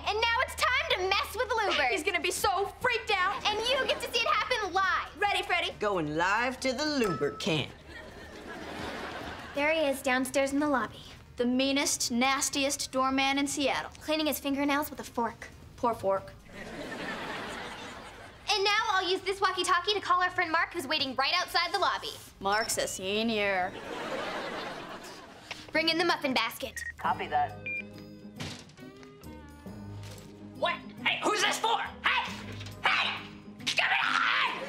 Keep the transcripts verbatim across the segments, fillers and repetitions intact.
play, and now it's time to mess with Lewbert. He's gonna be so freaked out. And you get to see it happen live. Ready, Freddie? Going live to the Lewbert camp. There he is, downstairs in the lobby. The meanest, nastiest doorman in Seattle. Cleaning his fingernails with a fork. Poor fork. And now I'll use this walkie-talkie to call our friend Mark, who's waiting right outside the lobby. Mark's a senior. Bring in the muffin basket. Copy that. What? Hey, who's this for? Hey! Hey! Give me a hand!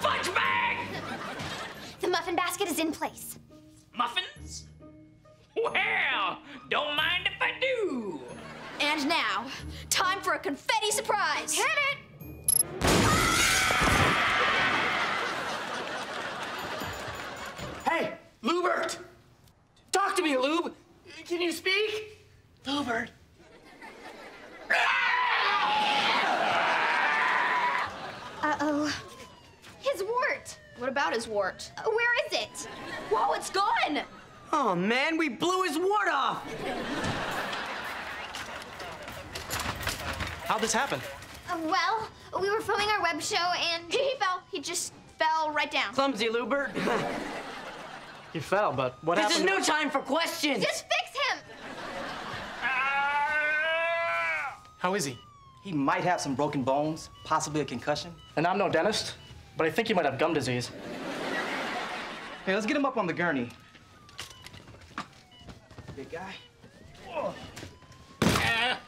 Fudge bag! The muffin basket is in place. Muffins? Well, don't mind if I do. And now, time for a confetti surprise. Hit it! Hey, Lewbert! Talk to me, Lube! Can you speak? Lewbert. Uh-oh. His wart! What about his wart? Uh, where is it? Whoa, it's gone! Oh, man, we blew his wart off! How'd this happen? Uh, well, we were filming our web show, and he fell. He just fell right down. Clumsy, Lewbert. You fell, but what this happened? This is no time for questions! Just fix him! How is he? He might have some broken bones, possibly a concussion. And I'm no dentist, but I think he might have gum disease. Hey, let's get him up on the gurney. Big guy. Whoa. Ah.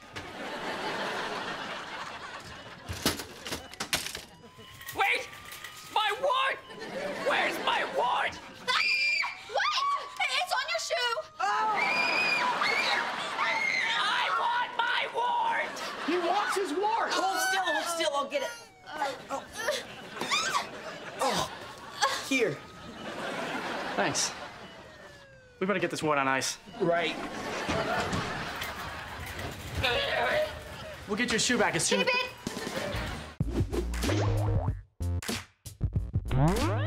Wait! My wart! Where's my wart? Ah! What? It's on your shoe! Oh! I want my wart! He wants his wart! Hold still, hold still, I'll get it. Oh. Oh. Here. Thanks. We better get this wart on ice. Right. We'll get your shoe back as soon as... Keep it! All right.